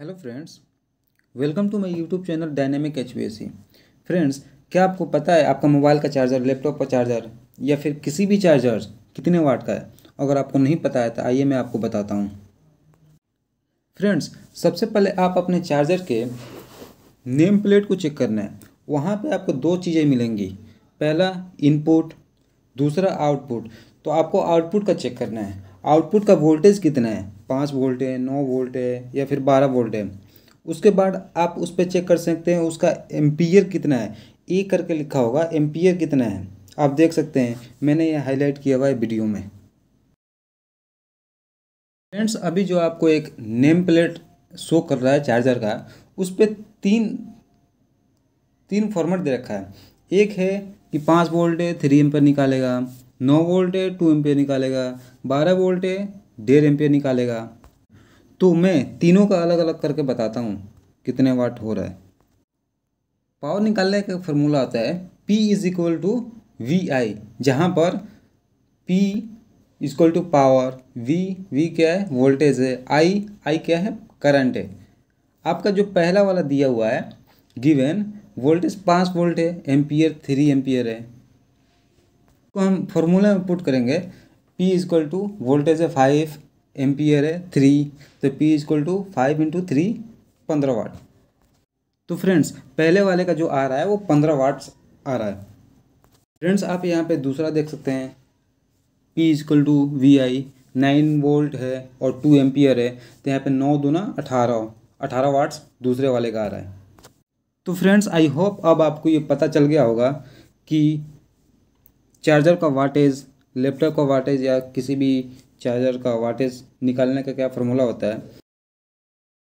Hello friends, welcome to my YouTube channel dynamic HVAC. Friends, क्या आपको पता है आपका मोबाइल का चार्जर, लैपटॉप का चार्जर या फिर किसी भी चार्जर कितने वाट का है? अगर आपको नहीं पता है तो आइए मैं आपको बताता हूँ। फ्रेंड्स, सबसे पहले आप अपने चार्जर के नेम प्लेट को चेक करना है। वहाँ पर आपको दो चीज़ें मिलेंगी, पहला इनपुट, दूसरा आउटपुट। तो आपको आउटपुट का चेक करना है, आउटपुट का वोल्टेज कितना है, 5 वोल्ट है, 9 वोल्ट है या फिर 12 वोल्ट है। उसके बाद आप उस पर चेक कर सकते हैं उसका एम्पियर कितना है, ए करके लिखा होगा, एम्पियर कितना है आप देख सकते हैं। मैंने ये हाईलाइट किया हुआ है वीडियो में। फ्रेंड्स, अभी जो आपको एक नेम प्लेट शो कर रहा है चार्जर का, उस पर तीन फॉर्मेट दे रखा है। एक है कि 5 वोल्ट है 3 एम्पियर निकालेगा, 9 वोल्ट है 2 एम्पियर निकालेगा, 12 वोल्ट है 1.5 एम्पियर निकालेगा। तो मैं तीनों का अलग अलग करके बताता हूँ कितने वाट हो रहा है। पावर निकालने का फार्मूला आता है P = VI, जहाँ पर P = पावर, V क्या है, वोल्टेज है, I क्या है, करंट है। आपका जो पहला वाला दिया हुआ है गिवन, वोल्टेज 5 वोल्ट है, एम्पियर 3 एम्पियर है। तो हम फॉर्मूला में पुट करेंगे, P = वोल्टेज है 5, एम्पियर है 3, तो P = 5 × 3, 15 वाट। तो फ्रेंड्स, पहले वाले का जो आ रहा है वो 15 वाट आ रहा है। फ्रेंड्स, आप यहाँ पे दूसरा देख सकते हैं, P = VI, 9 वोल्ट है और 2 एम्पियर है, तो यहाँ पे 9 दूना 18 वाट्स दूसरे वाले का आ रहा है। तो फ्रेंड्स, आई होप अब आपको ये पता चल गया होगा कि चार्जर का वाटेज, लैपटॉप का वाटेज या किसी भी चार्जर का वाटेज निकालने का क्या फार्मूला होता है।